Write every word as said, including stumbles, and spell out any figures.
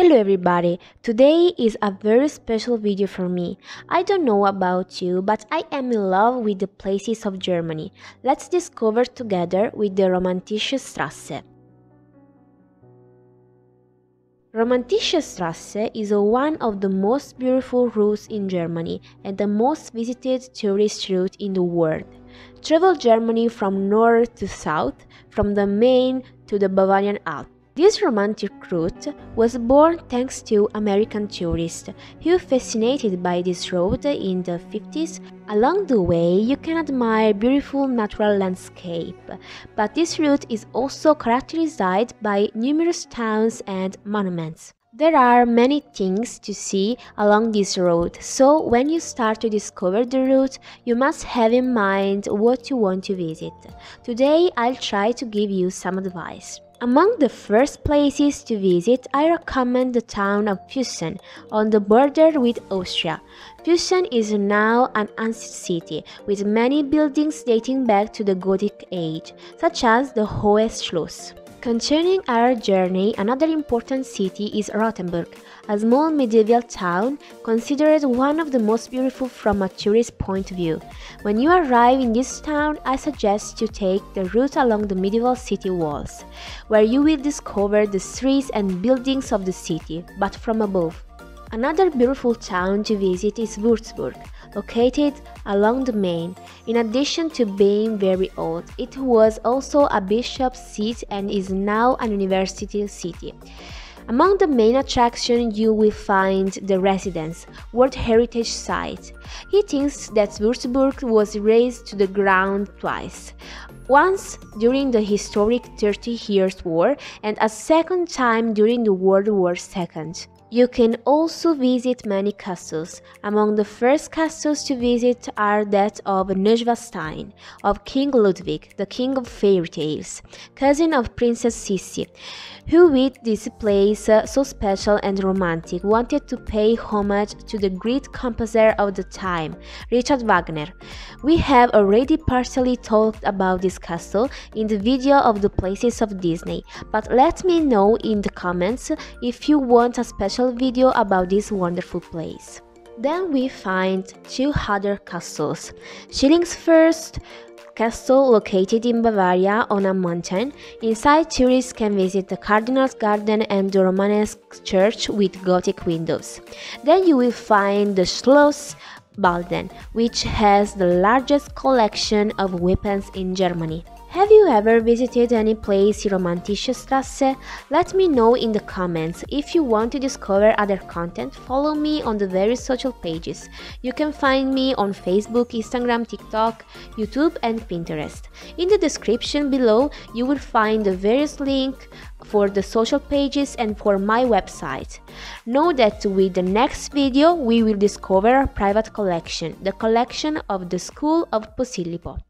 Hello everybody, today is a very special video for me. I don't know about you, but I am in love with the places of Germany. Let's discover together with the Romantische Strasse. Romantische Strasse is one of the most beautiful routes in Germany and the most visited tourist route in the world. Travel Germany from north to south, from the Main to the Bavarian Alps. This romantic route was born thanks to American tourists who were fascinated by this road in the fifties. Along the way, you can admire beautiful natural landscape, but this route is also characterized by numerous towns and monuments. There are many things to see along this road, so when you start to discover the route, you must have in mind what you want to visit. Today, I'll try to give you some advice. Among the first places to visit, I recommend the town of Füssen, on the border with Austria. Füssen is now an ancient city, with many buildings dating back to the Gothic age, such as the Hohe Schloss. Concerning our journey, another important city is Rothenburg, a small medieval town considered one of the most beautiful from a tourist point of view. When you arrive in this town, I suggest you take the route along the medieval city walls, where you will discover the streets and buildings of the city, but from above. Another beautiful town to visit is Würzburg, located along the Main. In addition to being very old, it was also a bishop's seat and is now an university city. Among the main attractions you will find the residence, World Heritage Site. He thinks that Würzburg was razed to the ground twice, once during the historic thirty years war and a second time during the World War Two. You can also visit many castles. Among the first castles to visit are that of Neuschwanstein, of King Ludwig, the king of fairy tales, cousin of Princess Sissi, who with this place uh, so special and romantic wanted to pay homage to the great composer of the time, Richard Wagner. We have already partially talked about this castle in the video of the places of Disney, but let me know in the comments if you want a special video about this wonderful place. Then we find two other castles. Schilling's First Castle, located in Bavaria on a mountain. Inside, tourists can visit the Cardinal's Garden and the Romanesque church with Gothic windows. Then you will find the Schloss Balden, which has the largest collection of weapons in Germany. Have you ever visited any place in Romantische Strasse? Let me know in the comments. If you want to discover other content, follow me on the various social pages. You can find me on Facebook, Instagram, TikTok, YouTube and Pinterest. In the description below, you will find the various links for the social pages and for my website. Know that with the next video, we will discover a private collection, the collection of the School of Posillipo.